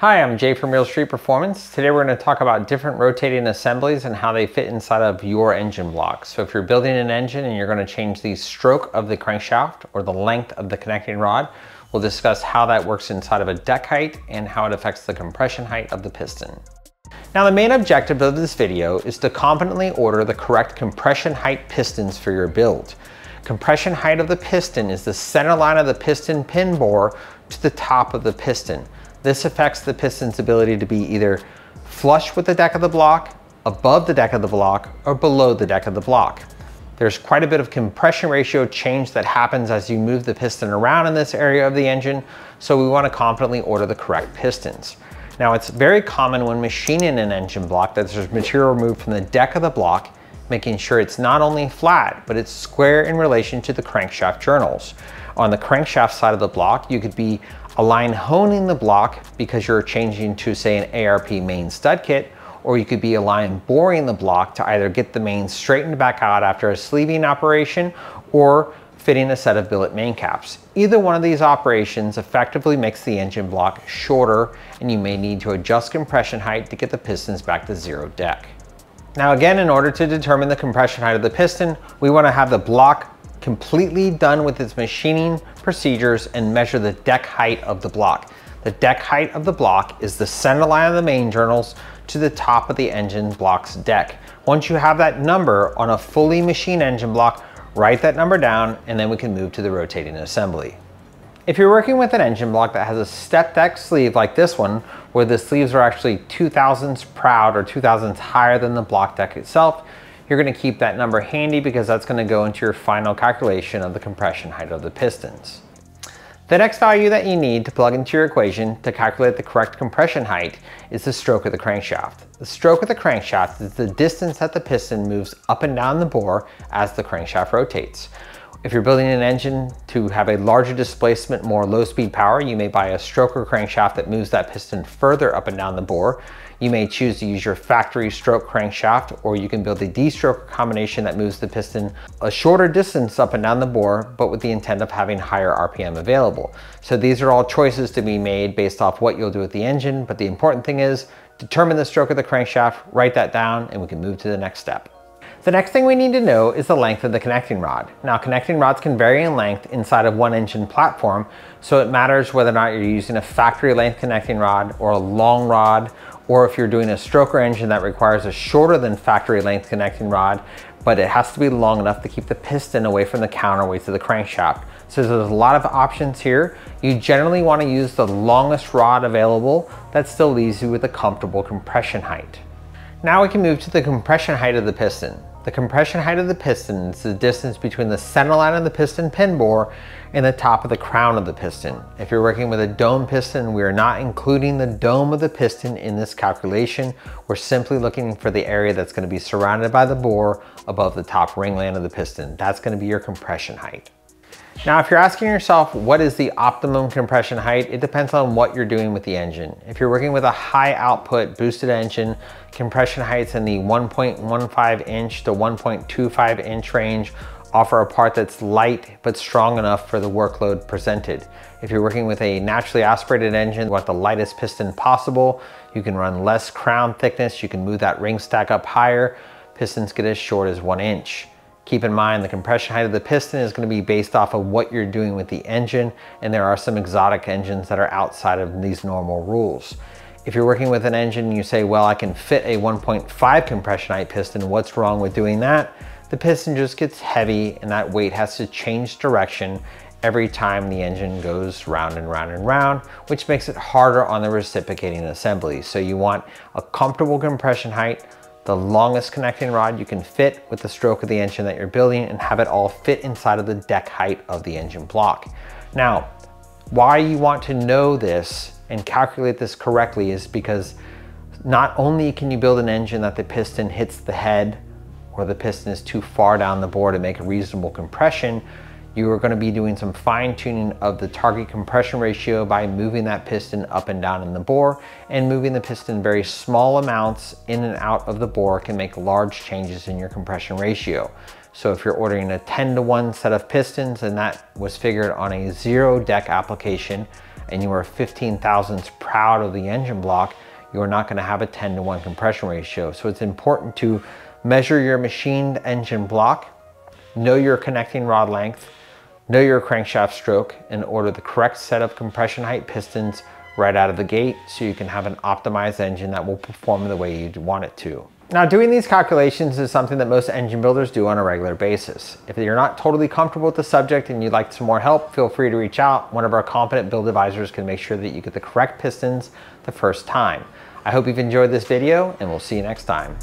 Hi, I'm Jay from Real Street Performance. Today we're going to talk about different rotating assemblies and how they fit inside of your engine block. So if you're building an engine and you're going to change the stroke of the crankshaft or the length of the connecting rod, we'll discuss how that works inside of a deck height and how it affects the compression height of the piston. Now the main objective of this video is to confidently order the correct compression height pistons for your build. Compression height of the piston is the center line of the piston pin bore to the top of the piston. This affects the piston's ability to be either flush with the deck of the block, above the deck of the block, or below the deck of the block. There's quite a bit of compression ratio change that happens as you move the piston around in this area of the engine, so we want to confidently order the correct pistons. Now it's very common when machining an engine block that there's material removed from the deck of the block, making sure it's not only flat, but it's square in relation to the crankshaft journals. On the crankshaft side of the block, you could be align honing the block because you're changing to say an ARP main stud kit, or you could be align boring the block to either get the main straightened back out after a sleeving operation or fitting a set of billet main caps. Either one of these operations effectively makes the engine block shorter, and you may need to adjust compression height to get the pistons back to zero deck. Now again, in order to determine the compression height of the piston, we want to have the block completely done with its machining procedures and measure the deck height of the block. The deck height of the block is the center line of the main journals to the top of the engine block's deck. Once you have that number on a fully machined engine block, write that number down, and then we can move to the rotating assembly. If you're working with an engine block that has a step deck sleeve like this one, where the sleeves are actually 2/1000 proud or 2/1000 higher than the block deck itself, you're going to keep that number handy because that's going to go into your final calculation of the compression height of the pistons. The next value that you need to plug into your equation to calculate the correct compression height is the stroke of the crankshaft. The stroke of the crankshaft is the distance that the piston moves up and down the bore as the crankshaft rotates. If you're building an engine to have a larger displacement, more low-speed power, you may buy a stroker crankshaft that moves that piston further up and down the bore. You may choose to use your factory stroke crankshaft, or you can build a D-stroker combination that moves the piston a shorter distance up and down the bore, but with the intent of having higher RPM available. So these are all choices to be made based off what you'll do with the engine, but the important thing is determine the stroke of the crankshaft, write that down, and we can move to the next step. The next thing we need to know is the length of the connecting rod. Now, connecting rods can vary in length inside of one engine platform, so it matters whether or not you're using a factory length connecting rod or a long rod, or if you're doing a stroker engine that requires a shorter than factory length connecting rod, but it has to be long enough to keep the piston away from the counterweight to the crankshaft. So there's a lot of options here. You generally want to use the longest rod available that still leaves you with a comfortable compression height. Now we can move to the compression height of the piston. The compression height of the piston is the distance between the center line of the piston pin bore and the top of the crown of the piston. If you're working with a dome piston, we are not including the dome of the piston in this calculation. We're simply looking for the area that's going to be surrounded by the bore above the top ringland of the piston. That's going to be your compression height. Now, if you're asking yourself, what is the optimum compression height? It depends on what you're doing with the engine. If you're working with a high output boosted engine, compression heights in the 1.15 inch to 1.25 inch range offer a part that's light but strong enough for the workload presented. If you're working with a naturally aspirated engine, you want the lightest piston possible. You can run less crown thickness. You can move that ring stack up higher. Pistons get as short as 1 inch. Keep in mind, the compression height of the piston is going to be based off of what you're doing with the engine, and there are some exotic engines that are outside of these normal rules. If you're working with an engine and you say, well, I can fit a 1.5 compression height piston, what's wrong with doing that? The piston just gets heavy and that weight has to change direction every time the engine goes round and round and round, which makes it harder on the reciprocating assembly. So you want a comfortable compression height, the longest connecting rod you can fit with the stroke of the engine that you're building, and have it all fit inside of the deck height of the engine block. Now, why you want to know this and calculate this correctly is because not only can you build an engine that the piston hits the head or the piston is too far down the bore to make a reasonable compression, you are going to be doing some fine tuning of the target compression ratio by moving that piston up and down in the bore, and moving the piston very small amounts in and out of the bore can make large changes in your compression ratio. So if you're ordering a 10-to-1 set of pistons and that was figured on a zero deck application, and you are 15,000ths proud of the engine block, you're not gonna have a 10-to-1 compression ratio. So it's important to measure your machined engine block, know your connecting rod length, know your crankshaft stroke, and order the correct set of compression height pistons right out of the gate so you can have an optimized engine that will perform the way you'd want it to. Now, doing these calculations is something that most engine builders do on a regular basis. If you're not totally comfortable with the subject and you'd like some more help, feel free to reach out. One of our competent build advisors can make sure that you get the correct pistons the first time. I hope you've enjoyed this video, and we'll see you next time.